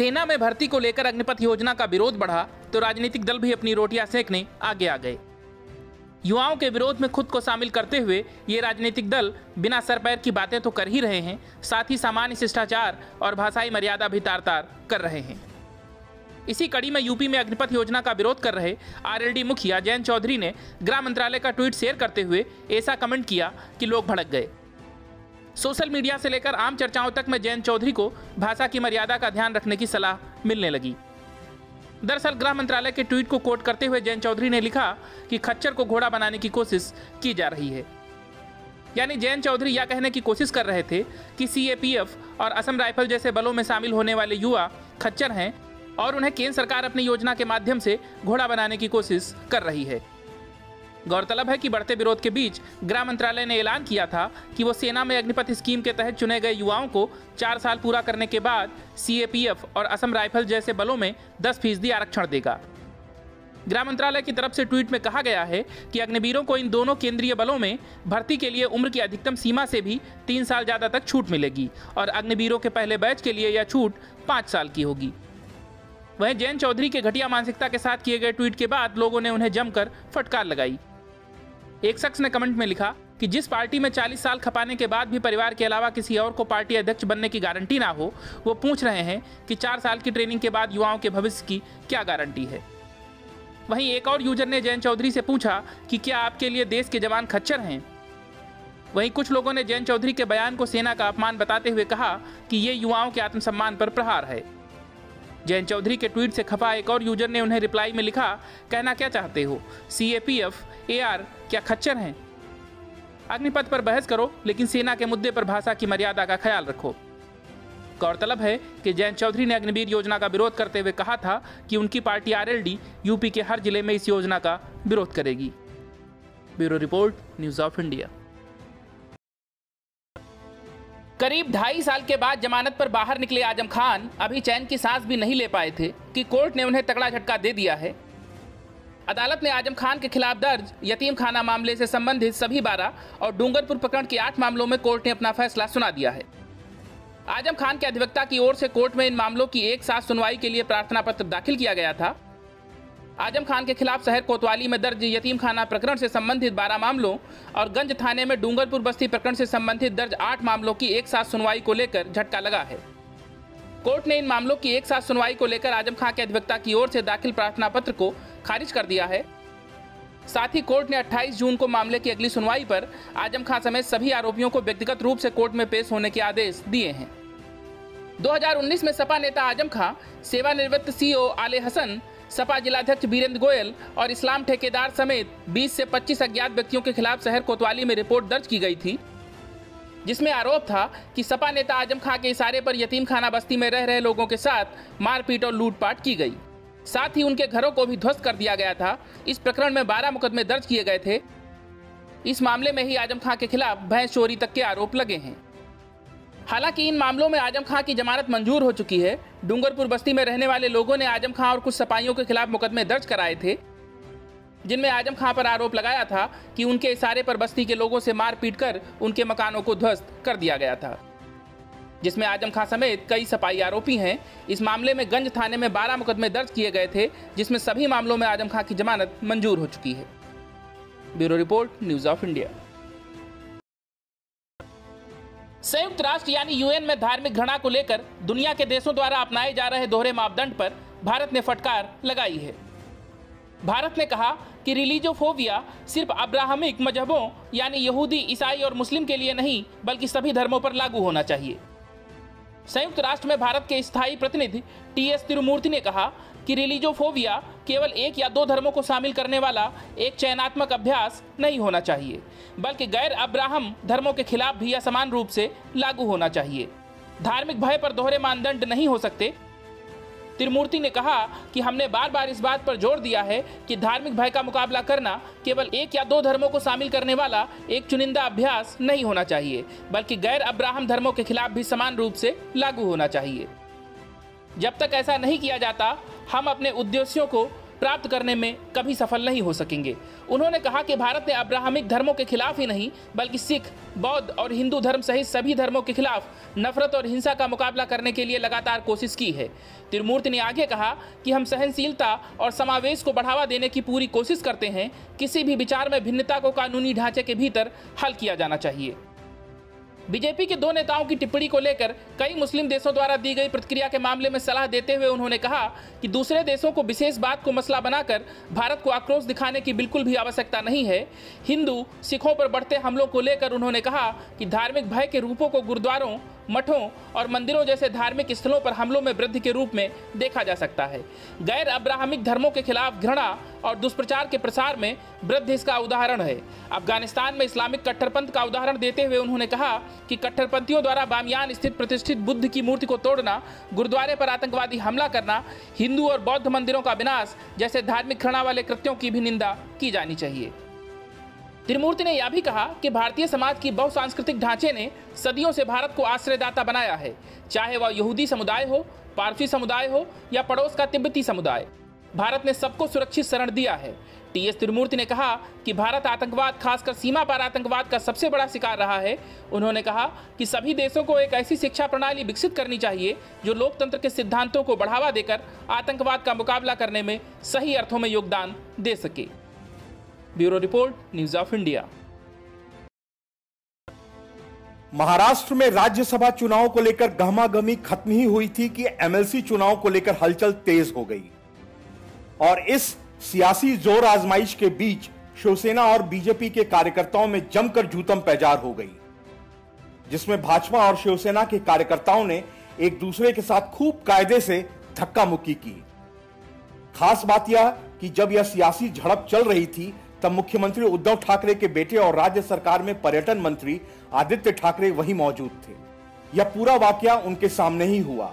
सेना में भर्ती को लेकर अग्निपथ योजना का विरोध बढ़ा तो राजनीतिक दल भी अपनी रोटियां सेकने आगे आ गए। युवाओं के विरोध में खुद को शामिल करते हुए ये राजनीतिक दल बिना सर पैर की बातें तो कर ही रहे हैं, साथ ही सामान्य शिष्टाचार और भाषाई मर्यादा भी तार तार कर रहे हैं। इसी कड़ी में यूपी में अग्निपथ योजना का विरोध कर रहे आरएलडी मुखिया जयंत चौधरी ने गृह मंत्रालय का ट्वीट शेयर करते हुए ऐसा कमेंट किया कि लोग भड़क गए। सोशल मीडिया से लेकर आम चर्चाओं तक में जयंत चौधरी को भाषा की मर्यादा का ध्यान रखने की सलाह मिलने लगी। दरअसल गृह मंत्रालय के ट्वीट को कोट करते हुए जयंत चौधरी ने लिखा कि खच्चर को घोड़ा बनाने की कोशिश की जा रही है। यानी जयंत चौधरी यह कहने की कोशिश कर रहे थे कि सीएपीएफ और असम राइफल जैसे बलों में शामिल होने वाले युवा खच्चर हैं और उन्हें केंद्र सरकार अपनी योजना के माध्यम से घोड़ा बनाने की कोशिश कर रही है। गौरतलब है कि बढ़ते विरोध के बीच गृह मंत्रालय ने ऐलान किया था कि वो सेना में अग्निपथ स्कीम के तहत चुने गए युवाओं को 4 साल पूरा करने के बाद सीएपीएफ और असम राइफल जैसे बलों में 10% आरक्षण देगा। गृह मंत्रालय की तरफ से ट्वीट में कहा गया है कि अग्निवीरों को इन दोनों केंद्रीय बलों में भर्ती के लिए उम्र की अधिकतम सीमा से भी 3 साल ज़्यादा तक छूट मिलेगी और अग्निवीरों के पहले बैच के लिए यह छूट 5 साल की होगी। वहीं जयंत चौधरी के घटिया मानसिकता के साथ किए गए ट्वीट के बाद लोगों ने उन्हें जमकर फटकार लगाई। एक शख्स ने कमेंट में लिखा कि जिस पार्टी में 40 साल खपाने के बाद भी परिवार के अलावा किसी और को पार्टी अध्यक्ष बनने की गारंटी ना हो, वो पूछ रहे हैं कि 4 साल की ट्रेनिंग के बाद युवाओं के भविष्य की क्या गारंटी है। वहीं एक और यूजर ने जयंत चौधरी से पूछा कि क्या आपके लिए देश के जवान खच्चर हैं। वहीं कुछ लोगों ने जयंत चौधरी के बयान को सेना का अपमान बताते हुए कहा कि ये युवाओं के आत्मसम्मान पर प्रहार है। जयंत चौधरी के ट्वीट से खफा एक और यूजर ने उन्हें रिप्लाई में लिखा, कहना क्या चाहते हो, सीएपीएफ एआर क्या खच्चर हैं? अग्निपथ पर बहस करो, लेकिन सेना के मुद्दे पर भाषा की मर्यादा का ख्याल रखो। गौरतलब है कि जयंत चौधरी ने अग्निवीर योजना का विरोध करते हुए कहा था कि उनकी पार्टी आरएलडी यूपी के हर जिले में इस योजना का विरोध करेगी। Bureau report, news of India. करीब 2.5 साल के बाद जमानत पर बाहर निकले आजम खान अभी चैन की सांस भी नहीं ले पाए थे कि कोर्ट ने उन्हें तगड़ा झटका दे दिया है। अदालत ने आजम खान के खिलाफ दर्ज यतीमखाना मामले से संबंधित सभी 12 और डूंगरपुर प्रकरण के 8 मामलों में कोर्ट ने अपना फैसला सुना दिया है। आजम खान के अधिवक्ता की ओर से कोर्ट में इन मामलों की एक साथ सुनवाई के लिए प्रार्थना पत्र दाखिल किया गया था। आजम खान के खिलाफ शहर कोतवाली में दर्ज यतीमखाना प्रकरण से संबंधित 12 मामलों और गंज थाने में डूंगरपुर बस्ती प्रकरण से संबंधित दर्ज 8 मामलों की एक साथ सुनवाई को लेकर झटका लगा है। कोर्ट ने इन मामलों की एक साथ सुनवाई को लेकर आजम खान के अधिवक्ता की ओर से दाखिल प्रार्थना पत्र को खारिज कर दिया है। साथ ही कोर्ट ने 28 जून को मामले की अगली सुनवाई पर आजम खान समेत सभी आरोपियों को व्यक्तिगत रूप से कोर्ट में पेश होने के आदेश दिए हैं। 2019 में सपा नेता आजम खान, सेवानिवृत्त सीईओ आले हसन, सपा जिलाध्यक्ष बीरेंद्र गोयल और इस्लाम ठेकेदार समेत 20 से 25 अज्ञात व्यक्तियों के खिलाफ शहर कोतवाली में रिपोर्ट दर्ज की गई थी, जिसमें आरोप था कि सपा नेता आजम खां के इशारे पर यतीमखाना बस्ती में रह रहे लोगों के साथ मारपीट और लूटपाट की गई। साथ ही उनके घरों को भी ध्वस्त कर दिया गया था। इस प्रकरण में 12 मुकदमे दर्ज किए गए थे। इस मामले में ही आजम खां के खिलाफ भैंस चोरी तक के आरोप लगे हैं। हालांकि इन मामलों में आजम खां की जमानत मंजूर हो चुकी है। डूंगरपुर बस्ती में रहने वाले लोगों ने आजम खां और कुछ सपाहियों के खिलाफ मुकदमे दर्ज कराए थे, जिनमें आजम खां पर आरोप लगाया था कि उनके इशारे पर बस्ती के लोगों से मारपीट कर उनके मकानों को ध्वस्त कर दिया गया था, जिसमें आजम खां समेत कई सपाही आरोपी हैं। इस मामले में गंज थाने में 12 मुकदमे दर्ज किए गए थे, जिसमें सभी मामलों में आजम खां की जमानत मंजूर हो चुकी है। Bureau report, news of India. संयुक्त राष्ट्र यानी यूएन में धार्मिक घृणा को लेकर दुनिया के देशों द्वारा अपनाए जा रहे दोहरे मापदंड पर भारत ने फटकार लगाई है। भारत ने कहा कि रिलीजियोफोबिया सिर्फ अब्राहमिक मजहबों यानी यहूदी, ईसाई और मुस्लिम के लिए नहीं, बल्कि सभी धर्मों पर लागू होना चाहिए। संयुक्त राष्ट्र में भारत के स्थायी प्रतिनिधि टी.एस. तिरुमूर्ति ने कहा कि रिलीजियोफोबिया केवल 1 या 2 धर्मों को शामिल करने वाला एक चयनात्मक अभ्यास नहीं होना चाहिए, बल्कि गैर अब्राहम धर्मों के खिलाफ भी यह समान रूप से लागू होना चाहिए। धार्मिक भय पर दोहरे मानदंड नहीं हो सकते। तिरुमूर्ति ने कहा कि हमने बार बार इस बात पर जोर दिया है कि धार्मिक भय का मुकाबला करना केवल 1 या 2 धर्मों को शामिल करने वाला एक चुनिंदा अभ्यास नहीं होना चाहिए, बल्कि गैर अब्राहम धर्मों के खिलाफ भी समान रूप से लागू होना चाहिए। जब तक ऐसा नहीं किया जाता, हम अपने उद्देश्यों को प्राप्त करने में कभी सफल नहीं हो सकेंगे। उन्होंने कहा कि भारत ने अब्राहमिक धर्मों के खिलाफ ही नहीं बल्कि सिख, बौद्ध और हिंदू धर्म सहित सभी धर्मों के खिलाफ नफरत और हिंसा का मुकाबला करने के लिए लगातार कोशिश की है। तिरुमूर्ति ने आगे कहा कि हम सहनशीलता और समावेश को बढ़ावा देने की पूरी कोशिश करते हैं। किसी भी विचार में भिन्नता को कानूनी ढांचे के भीतर हल किया जाना चाहिए। बीजेपी के दो नेताओं की टिप्पणी को लेकर कई मुस्लिम देशों द्वारा दी गई प्रतिक्रिया के मामले में सलाह देते हुए उन्होंने कहा कि दूसरे देशों को विशेष बात को मसला बनाकर भारत को आक्रोश दिखाने की बिल्कुल भी आवश्यकता नहीं है। हिंदू सिखों पर बढ़ते हमलों को लेकर उन्होंने कहा कि धार्मिक भय के रूपों को गुरुद्वारों, मठों और मंदिरों जैसे धार्मिक स्थलों पर हमलों में वृद्धि के रूप में देखा जा सकता है। गैर अब्राहमिक धर्मों के खिलाफ घृणा और दुष्प्रचार के प्रसार में वृद्धि इसका उदाहरण है। अफगानिस्तान में इस्लामिक कट्टरपंथ का उदाहरण देते हुए उन्होंने कहा कि कट्टरपंथियों द्वारा बामियान स्थित प्रतिष्ठित बुद्ध की मूर्ति को तोड़ना, गुरुद्वारे पर आतंकवादी हमला करना, हिंदू और बौद्ध मंदिरों का विनाश जैसे धार्मिक घृणा वाले कृत्यों की भी निंदा की जानी चाहिए। तिरुमूर्ति ने यह भी कहा कि भारतीय समाज की बहुसांस्कृतिक ढांचे ने सदियों से भारत को आश्रयदाता बनाया है, चाहे वह यहूदी समुदाय हो, पारसी समुदाय हो या पड़ोस का तिब्बती समुदाय। भारत ने सबको सुरक्षित शरण दिया है। टी.एस. तिरुमूर्ति ने कहा कि भारत आतंकवाद, खासकर सीमा पार आतंकवाद का सबसे बड़ा शिकार रहा है। उन्होंने कहा कि सभी देशों को एक ऐसी शिक्षा प्रणाली विकसित करनी चाहिए जो लोकतंत्र के सिद्धांतों को बढ़ावा देकर आतंकवाद का मुकाबला करने में सही अर्थों में योगदान दे सके। Bureau report, news of India. Maharashtra में राज्यसभा चुनाव को लेकर गहमागहमी खत्म ही हुई थी कि एमएलसी चुनाव को लेकर हलचल तेज हो गई और इस सियासी जोर आजमाइश के बीच शिवसेना और बीजेपी के कार्यकर्ताओं में जमकर जूतम पैजार हो गई, जिसमें भाजपा और शिवसेना के कार्यकर्ताओं ने एक दूसरे के साथ खूब कायदे से धक्का मुक्की की। खास बात यह कि जब यह सियासी झड़प चल रही थी तब मुख्यमंत्री उद्धव ठाकरे के बेटे और राज्य सरकार में पर्यटन मंत्री आदित्य ठाकरे वहीं मौजूद थे। यह पूरा वाकया उनके सामने ही हुआ।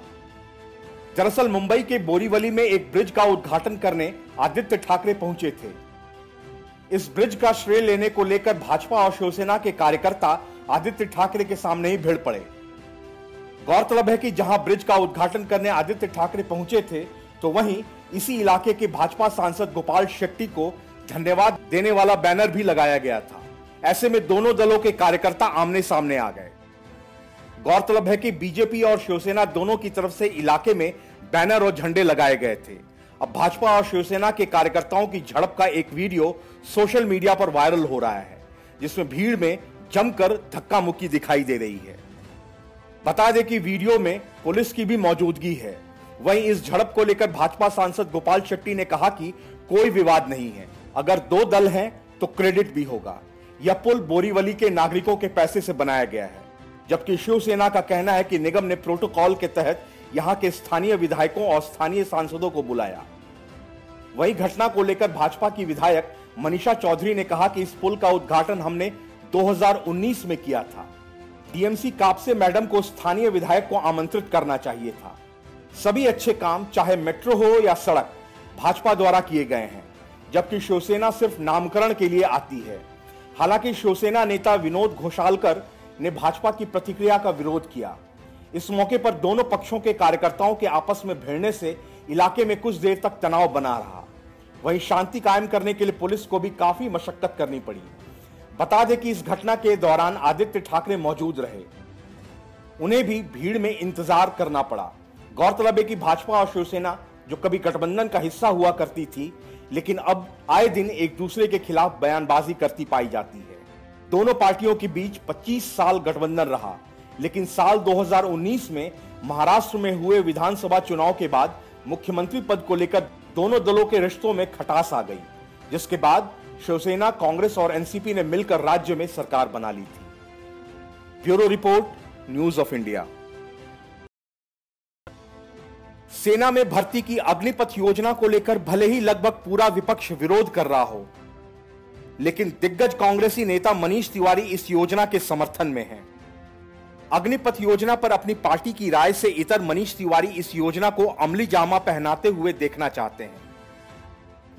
दरअसल मुंबई के बोरीवली में एक ब्रिज का उद्घाटन करने आदित्य ठाकरे पहुंचे थे। इस ब्रिज का श्रेय लेने को लेकर भाजपा और शिवसेना के कार्यकर्ता आदित्य ठाकरे के सामने ही भिड़ पड़े। गौरतलब है कि जहां ब्रिज का उद्घाटन करने आदित्य ठाकरे पहुंचे थे तो वहीं इसी इलाके के भाजपा सांसद गोपाल शेट्टी को धन्यवाद देने वाला बैनर भी लगाया गया था। ऐसे में दोनों दलों के कार्यकर्ता आमने सामने आ गए। गौरतलब है कि बीजेपी और शिवसेना दोनों की तरफ से इलाके में बैनर और झंडे लगाए गए थे। अब भाजपा और शिवसेना के कार्यकर्ताओं की झड़प का एक वीडियो सोशल मीडिया पर वायरल हो रहा है, जिसमें भीड़ में जमकर धक्का मुक्की दिखाई दे रही है। बता दें कि वीडियो में पुलिस की भी मौजूदगी है। वहीं इस झड़प को लेकर भाजपा सांसद गोपाल शेट्टी ने कहा कि कोई विवाद नहीं है, अगर दो दल हैं तो क्रेडिट भी होगा। यह पुल बोरीवली के नागरिकों के पैसे से बनाया गया है, जबकि शिवसेना का कहना है कि निगम ने प्रोटोकॉल के तहत यहां के स्थानीय विधायकों और स्थानीय सांसदों को बुलाया। वही घटना को लेकर भाजपा की विधायक मनीषा चौधरी ने कहा कि इस पुल का उद्घाटन हमने 2019 में किया था। टीएमसी कापसे मैडम को स्थानीय विधायक को आमंत्रित करना चाहिए था। सभी अच्छे काम, चाहे मेट्रो हो या सड़क, भाजपा द्वारा किए गए हैं, जबकि शिवसेना सिर्फ नामकरण के लिए आती है। हालांकि शिवसेना नेता विनोद घोषालकर ने भाजपा की प्रतिक्रिया का विरोध किया। इस मौके पर दोनों पक्षों के कार्यकर्ताओं के आपस में भिड़ने से इलाके में कुछ देर तक तनाव बना रहा। वहीं शांति कायम करने के लिए पुलिस को भी काफी मशक्कत करनी पड़ी। बता दें कि इस घटना के दौरान आदित्य ठाकरे मौजूद रहे, उन्हें भी भीड़ में इंतजार करना पड़ा। गौरतलब है कि भाजपा और शिवसेना जो कभी गठबंधन का हिस्सा हुआ करती थी, लेकिन अब आए दिन एक दूसरे के खिलाफ बयानबाजी करती पाई जाती है। दोनों पार्टियों के बीच 25 साल गठबंधन रहा, लेकिन साल 2019 में महाराष्ट्र में हुए विधानसभा चुनाव के बाद मुख्यमंत्री पद को लेकर दोनों दलों के रिश्तों में खटास आ गई, जिसके बाद शिवसेना, कांग्रेस और एनसीपी ने मिलकर राज्य में सरकार बना ली थी। Bureau report, news of India. सेना में भर्ती की अग्निपथ योजना को लेकर भले ही लगभग पूरा विपक्ष विरोध कर रहा हो, लेकिन दिग्गज कांग्रेसी नेता मनीष तिवारी इस योजना के समर्थन में हैं। अग्निपथ योजना पर अपनी पार्टी की राय से इतर मनीष तिवारी इस योजना को अमली जामा पहनाते हुए देखना चाहते हैं।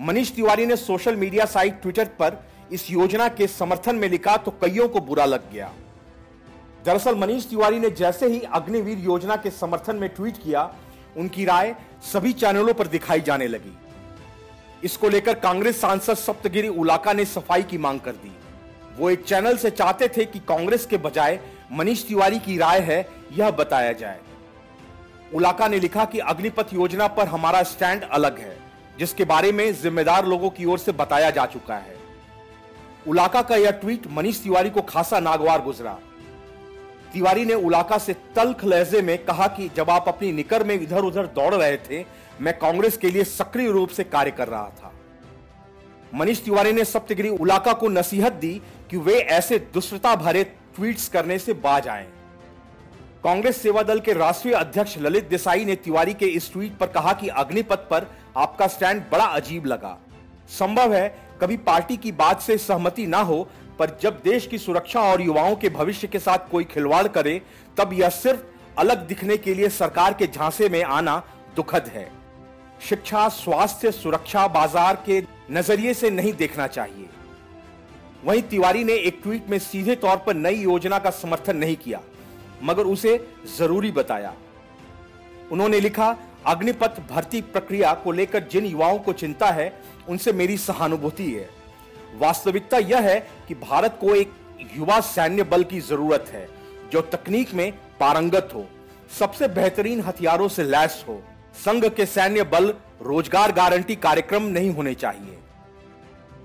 मनीष तिवारी ने सोशल मीडिया साइट ट्विटर पर इस योजना के समर्थन में लिखा तो कईयों को बुरा लग गया। दरअसल मनीष तिवारी ने जैसे ही अग्निवीर योजना के समर्थन में ट्वीट किया, उनकी राय सभी चैनलों पर दिखाई जाने लगी। इसको लेकर कांग्रेस सांसद सप्तगिरी उलाका ने सफाई की मांग कर दी। वो एक चैनल से चाहते थे कि कांग्रेस के बजाय मनीष तिवारी की राय है यह बताया जाए। उलाका ने लिखा कि अग्निपथ योजना पर हमारा स्टैंड अलग है, जिसके बारे में जिम्मेदार लोगों की ओर से बताया जा चुका है। उलाका का यह ट्वीट मनीष तिवारी को खासा नागवार गुजरा। तिवारी ने उलाका से तल्ख लहजे में कहा कि जब आप अपनी निकर में इधर उधर दौड़ रहे थे, मैं कांग्रेस के लिए सक्रिय रूप से कार्य कर रहा था। मनीष तिवारी ने सप्तगिरी उलाका को नसीहत दी कि वे ऐसे दुष्टता भरे ट्वीट्स करने से बाज आएं। कांग्रेस सेवा दल के राष्ट्रीय अध्यक्ष ललित देसाई ने तिवारी के इस ट्वीट पर कहा कि अग्निपथ पर आपका स्टैंड बड़ा अजीब लगा। संभव है कभी पार्टी की बात से सहमति ना हो, पर जब देश की सुरक्षा और युवाओं के भविष्य के साथ कोई खिलवाड़ करे, तब यह सिर्फ अलग दिखने के लिए सरकार के झांसे में आना दुखद है। शिक्षा, स्वास्थ्य, सुरक्षा, बाजार के नजरिए से नहीं देखना चाहिए। वहीं तिवारी ने एक ट्वीट में सीधे तौर पर नई योजना का समर्थन नहीं किया, मगर उसे जरूरी बताया। उन्होंने लिखा, अग्निपथ भर्ती प्रक्रिया को लेकर जिन युवाओं को चिंता है, उनसे मेरी सहानुभूति है। वास्तविकता यह है कि भारत को एक युवा सैन्य बल की जरूरत है, जो तकनीक में पारंगत हो, सबसे बेहतरीन हथियारों से लैस हो। संघ के सैन्य बल रोजगार गारंटी कार्यक्रम नहीं होने चाहिए।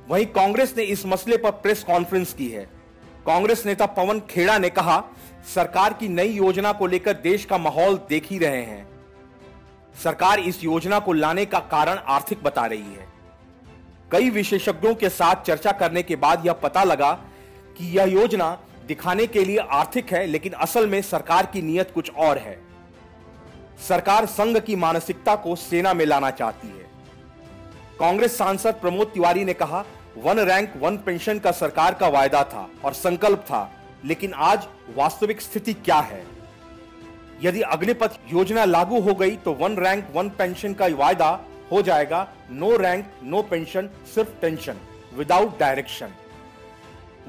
वहीं कांग्रेस ने इस मसले पर प्रेस कॉन्फ्रेंस की है। कांग्रेस नेता पवन खेड़ा ने कहा, सरकार की नई योजना को लेकर देश का माहौल देख ही रहे हैं। सरकार इस योजना को लाने का कारण आर्थिक बता रही है। कई विशेषज्ञों के साथ चर्चा करने के बाद यह पता लगा कि यह योजना दिखाने के लिए आर्थिक है, लेकिन असल में सरकार की नीयत कुछ और है। सरकार संघ की मानसिकता को सेना में लाना चाहती है। कांग्रेस सांसद प्रमोद तिवारी ने कहा, 1 रैंक 1 पेंशन का सरकार का वायदा था और संकल्प था, लेकिन आज वास्तविक स्थिति क्या है? यदि अग्निपथ योजना लागू हो गई तो 1 रैंक 1 पेंशन का वायदा हो जाएगा, 1 रैंक 1 पेंशन सिर्फ टेंशन विदाउट डायरेक्शन।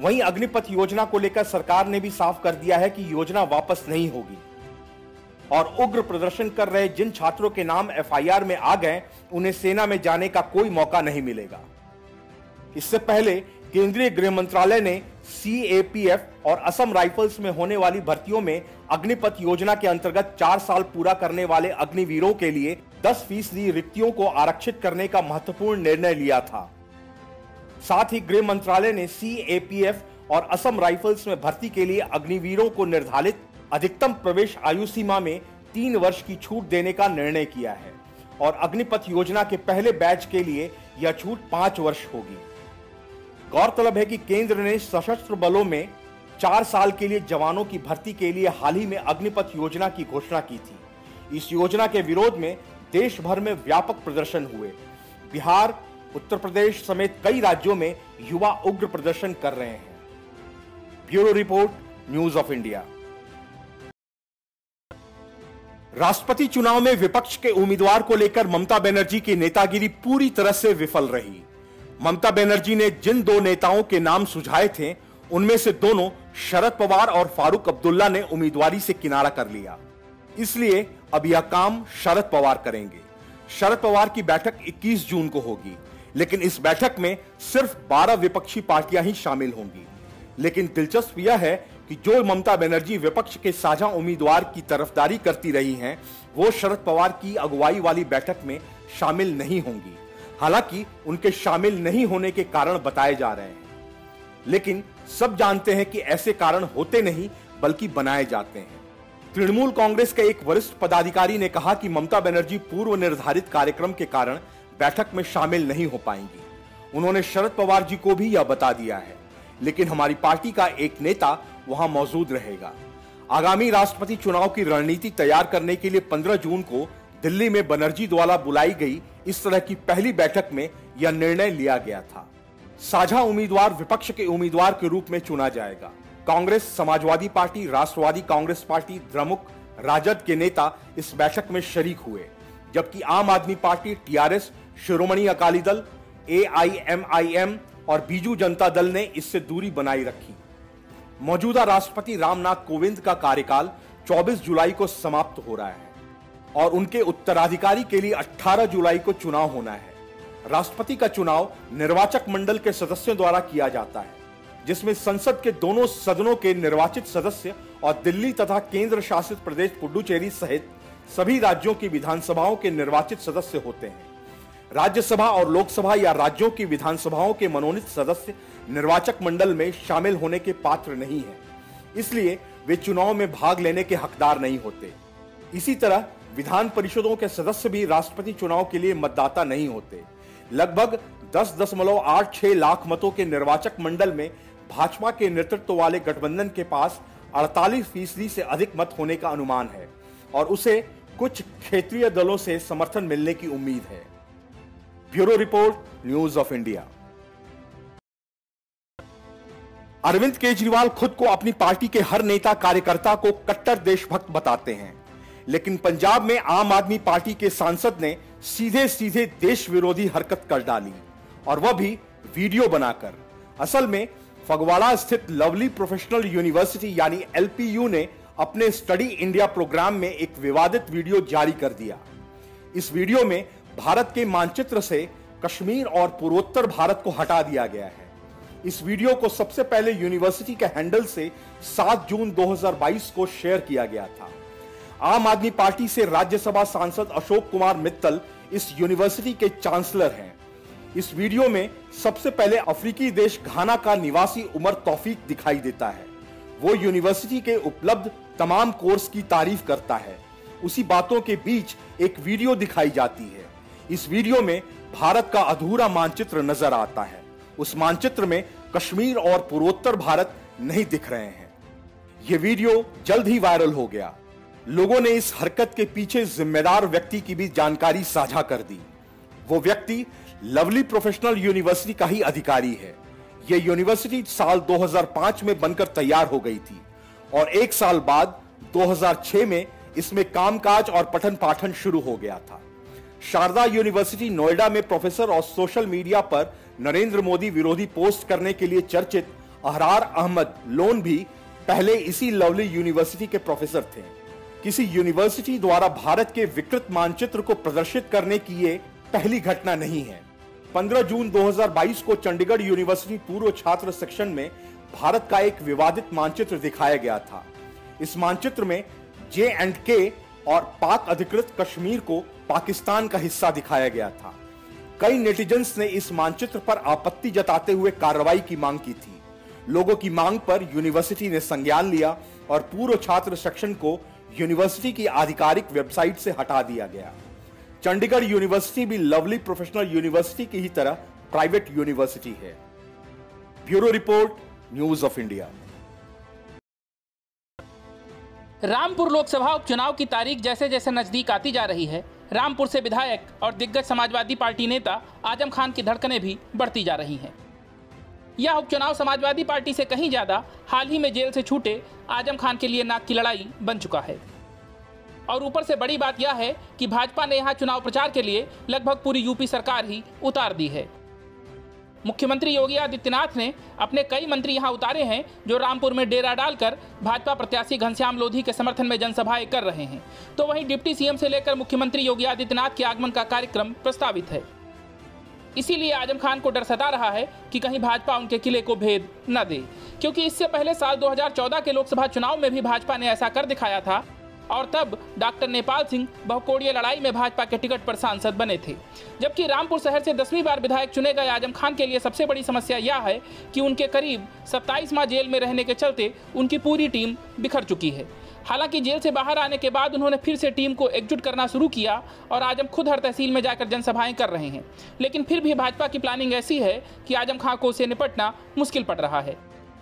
वहीं अग्निपथ योजना को लेकर सरकार ने भी साफ कर दिया है कि योजना वापस नहीं होगी, और उग्र प्रदर्शन कर रहे जिन छात्रों के नाम एफआईआर में आ गए, उन्हें सेना में जाने का कोई मौका नहीं मिलेगा। इससे पहले केंद्रीय गृह मंत्रालय ने सीएपीएफ और असम राइफल्स में होने वाली भर्तियों में अग्निपथ योजना के अंतर्गत 4 साल पूरा करने वाले अग्निवीरों के लिए 10% रिक्तियों को आरक्षित करने का महत्वपूर्ण निर्णय लिया था। साथ ही गृह मंत्रालय ने सीएपीएफ और असम राइफल्स में भर्ती के लिए अग्निवीरों को निर्धारित अधिकतम प्रवेश आयु सीमा में 3 वर्ष की छूट देने का निर्णय किया है, और अग्निपथ योजना के पहले बैच के लिए यह छूट 5 वर्ष होगी। गौरतलब है कि केंद्र ने सशस्त्र बलों में 4 साल के लिए जवानों की भर्ती के लिए हाल ही में अग्निपथ योजना की घोषणा की थी। इस योजना के विरोध में देश भर में व्यापक प्रदर्शन हुए। बिहार, उत्तर प्रदेश समेत कई राज्यों में युवा उग्र प्रदर्शन कर रहे हैं। Bureau report, news of India. राष्ट्रपति चुनाव में विपक्ष के उम्मीदवार को लेकर ममता बनर्जी की नेतागिरी पूरी तरह से विफल रही। ममता बनर्जी ने जिन 2 नेताओं के नाम सुझाए थे, उनमें से दोनों शरद पवार और फारूक अब्दुल्ला ने उम्मीदवारी से किनारा कर लिया। इसलिए अब यह काम शरद पवार करेंगे। शरद पवार की बैठक 21 जून को होगी, लेकिन इस बैठक में सिर्फ 12 विपक्षी पार्टियां ही शामिल होंगी। लेकिन दिलचस्प यह है कि जो ममता बनर्जी विपक्ष के साझा उम्मीदवार की तरफदारी करती रही हैं, वो शरद पवार की अगुवाई वाली बैठक में शामिल नहीं होंगी। हालांकि उनके शामिल नहीं होने के कारण बताए जा रहे हैं, लेकिन सब जानते हैं कि ऐसे कारण होते नहीं बल्कि बनाए जाते हैं। तृणमूल कांग्रेस के एक वरिष्ठ पदाधिकारी ने कहा कि ममता बनर्जी पूर्व निर्धारित कार्यक्रम के कारण बैठक में शामिल नहीं हो पाएंगी। उन्होंने शरद पवार जी को भी यह बता दिया है, लेकिन हमारी पार्टी का एक नेता वहां मौजूद रहेगा। आगामी राष्ट्रपति चुनाव की रणनीति तैयार करने के लिए 15 जून को दिल्ली में बनर्जी द्वारा बुलाई गई इस तरह की पहली बैठक में यह निर्णय लिया गया था। साझा उम्मीदवार विपक्ष के उम्मीदवार के रूप में चुना जाएगा। कांग्रेस, समाजवादी पार्टी, राष्ट्रवादी कांग्रेस पार्टी, द्रमुक, राजद के नेता इस बैठक में शरीक हुए, जबकि आम आदमी पार्टी, टीआरएस, शिरोमणि अकाली दल, एआईएमआईएम और बीजू जनता दल ने इससे दूरी बनाई रखी। मौजूदा राष्ट्रपति रामनाथ कोविंद का कार्यकाल 24 जुलाई को समाप्त हो रहा है और उनके उत्तराधिकारी के लिए 18 जुलाई को चुनाव होना है। राष्ट्रपति का चुनाव निर्वाचक मंडल के सदस्यों द्वारा किया जाता है, जिसमें संसद के दोनों सदनों के निर्वाचित सदस्य और दिल्ली तथा केंद्र शासित प्रदेश पुडुचेरी सहित सभी राज्यों की विधानसभाओं के निर्वाचित सदस्य होते हैं। राज्यसभा और लोकसभा या राज्यों की विधानसभाओं के मनोनीत सदस्य निर्वाचक मंडल में शामिल होने के पात्र नहीं हैं, इसलिए वे चुनाव में भाग लेने के हकदार नहीं होते। इसी तरह विधान परिषदों के सदस्य भी राष्ट्रपति चुनाव के लिए मतदाता नहीं होते। लगभग 10.86 लाख मतों के निर्वाचक मंडल में भाजपा के नेतृत्व वाले गठबंधन के पास 48% से अधिक मत होने का अनुमान है और उसे कुछ क्षेत्रीय दलों से समर्थन मिलने की उम्मीद है। Bureau report, news of India. Arvind Kejriwal खुद को अपनी पार्टी के हर नेता कार्यकर्ता को कट्टर देशभक्त बताते हैं, लेकिन पंजाब में आम आदमी पार्टी के सांसद ने सीधे सीधे देश विरोधी हरकत कर डाली और वह भी वीडियो बनाकर। असल में फगवाड़ा स्थित लवली प्रोफेशनल यूनिवर्सिटी यानी LPU ने अपने स्टडी इंडिया प्रोग्राम में एक विवादित वीडियो जारी कर दिया। इस वीडियो में भारत के मानचित्र से कश्मीर और पूर्वोत्तर भारत को हटा दिया गया है। इस वीडियो को सबसे पहले यूनिवर्सिटी के हैंडल से 7 जून 2022 को शेयर किया गया था। आम आदमी पार्टी से राज्यसभा सांसद अशोक कुमार मित्तल इस यूनिवर्सिटी के चांसलर हैं। इस वीडियो में सबसे पहले अफ्रीकी देश घाना का निवासी उमर तौफीक दिखाई देता है। वो यूनिवर्सिटी के उपलब्ध तमाम कोर्स की तारीफ करता है। उसी बातों के बीच एक वीडियो दिखाई जाती है। इस वीडियो में भारत का अधूरा मानचित्र नजर आता है। उस मानचित्र में कश्मीर और पूर्वोत्तर भारत नहीं दिख रहे हैं। यह वीडियो जल्द ही वायरल हो गया। लोगों ने इस हरकत के पीछे जिम्मेदार व्यक्ति की भी जानकारी साझा कर दी। वो व्यक्ति लवली प्रोफेशनल यूनिवर्सिटी का ही अधिकारी है। यह यूनिवर्सिटी साल 2005 में बनकर तैयार हो गई थी और एक साल बाद 2006 में इसमें कामकाज और पठन पाठन शुरू हो गया था। शारदा यूनिवर्सिटी नोएडा में प्रोफेसर और सोशल मीडिया पर नरेंद्र मोदी विरोधी पोस्ट करने के लिए चर्चित अहरार अहमद लोन भी पहले इसी लवली यूनिवर्सिटी के प्रोफेसर थे। किसी यूनिवर्सिटी द्वारा भारत के विकृत मानचित्र को प्रदर्शित करने की ये पहली घटना नहीं है। 15 जून 2022 को चंडीगढ़ यूनिवर्सिटी पूर्व छात्र सेक्शन में भारत का एक विवादित मानचित्र दिखाया गया था। इस मानचित्र में J&K और पाक अधिकृत कश्मीर को पाकिस्तान का हिस्सा दिखाया गया था। कई नेटिजन्स ने इस मानचित्र पर आपत्ति जताते हुए कार्रवाई की मांग की थी। लोगों की मांग पर यूनिवर्सिटी ने संज्ञान लिया और पूर्व छात्र सेक्शन को यूनिवर्सिटी की आधिकारिक वेबसाइट से हटा दिया गया। चंडीगढ़ यूनिवर्सिटी भी लवली प्रोफेशनल यूनिवर्सिटी की ही तरह प्राइवेट यूनिवर्सिटी है। Bureau report, news of India. Rampur Lok Sabha उपचुनाव की तारीख जैसे जैसे नजदीक आती जा रही है, रामपुर से विधायक और दिग्गज समाजवादी पार्टी नेता आजम खान की धड़कनें भी बढ़ती जा रही हैं। यह उपचुनाव समाजवादी पार्टी से कहीं ज्यादा हाल ही में जेल से छूटे आजम खान के लिए नाक की लड़ाई बन चुका है। और ऊपर से बड़ी बात यह है कि भाजपा ने यहाँ चुनाव प्रचार के लिए लगभग पूरी यूपी सरकार ही उतार दी है। मुख्यमंत्री योगी आदित्यनाथ ने अपने कई मंत्री यहाँ उतारे हैं जो रामपुर में डेरा डालकर भाजपा प्रत्याशी घनश्याम लोधी के समर्थन में जनसभाएं कर रहे हैं। तो वहीं डिप्टी CM से लेकर मुख्यमंत्री योगी आदित्यनाथ के आगमन का कार्यक्रम प्रस्तावित है। इसीलिए आजम खान को डर सता रहा है कि कहीं भाजपा उनके किले को भेद न दे, क्योंकि इससे पहले साल 2014 के लोकसभा चुनाव में भी भाजपा ने ऐसा कर दिखाया था और तब डॉक्टर नेपाल सिंह बहुकोड़िया लड़ाई में भाजपा के टिकट पर सांसद बने थे। जबकि रामपुर शहर से 10वीं बार विधायक चुने गए आजम खान के लिए सबसे बड़ी समस्या यह है कि उनके करीब 27वां जेल में रहने के चलते उनकी पूरी टीम बिखर चुकी है। हालांकि जेल से बाहर आने के बाद उन्होंने फिर से टीम को एकजुट करना शुरू किया और आजम खुद हर तहसील में जाकर जनसभाएं कर रहे हैं। लेकिन फिर भी भाजपा की प्लानिंग ऐसी है कि आजम खान को उससे निपटना मुश्किल पड़ रहा है।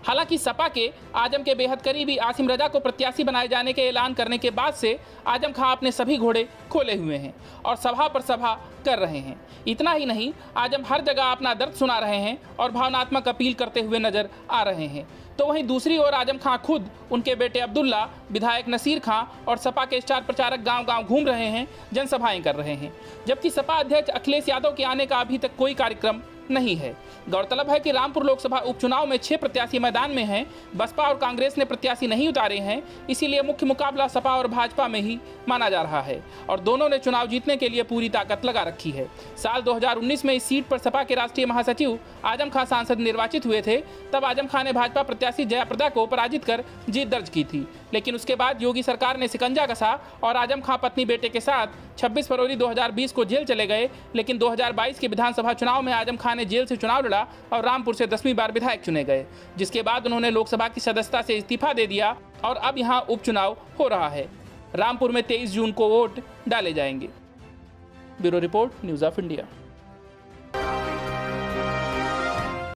हालांकि सपा के आजम के बेहद करीबी आसिम रजा को प्रत्याशी बनाए जाने के ऐलान करने के बाद से आजम खां अपने सभी घोड़े खोले हुए हैं और सभा पर सभा कर रहे हैं। इतना ही नहीं, आजम हर जगह अपना दर्द सुना रहे हैं और भावनात्मक अपील करते हुए नजर आ रहे हैं। तो वहीं दूसरी ओर आजम खां खुद, उनके बेटे अब्दुल्ला, विधायक नसीर खां और सपा के स्टार प्रचारक गांव-गांव घूम रहे हैं, जनसभाएं कर रहे हैं। जबकि सपा अध्यक्ष अखिलेश यादव के आने का अभी तक कोई कार्यक्रम नहीं है। गौरतलब है कि रामपुर लोकसभा उपचुनाव में 6 प्रत्याशी मैदान में हैं। बसपा और कांग्रेस ने प्रत्याशी नहीं उतारे हैं, इसीलिए मुख्य मुकाबला सपा और भाजपा में ही माना जा रहा है और दोनों ने चुनाव जीतने के लिए पूरी ताकत लगा रखी है। साल 2019 में इस सीट पर सपा के राष्ट्रीय महासचिव आजम खां सांसद निर्वाचित हुए थे। तब आजम खां ने भाजपा प्रत्याशी जयाप्रदा को पराजित कर जीत दर्ज की थी, लेकिन उसके बाद योगी सरकार ने शिकंजा कसा और आजम खां पत्नी बेटे के साथ 26 फरवरी 2020 को जेल चले गए। लेकिन 2022 के विधानसभा चुनाव में आजम खां ने जेल से चुनाव लड़ा और रामपुर से 10वीं बार विधायक चुने गए, जिसके बाद उन्होंने लोकसभा की सदस्यता से इस्तीफा दे दिया और अब यहां उपचुनाव हो रहा है। रामपुर में 23 जून को वोट डाले जाएंगे। Bureau report, news of India.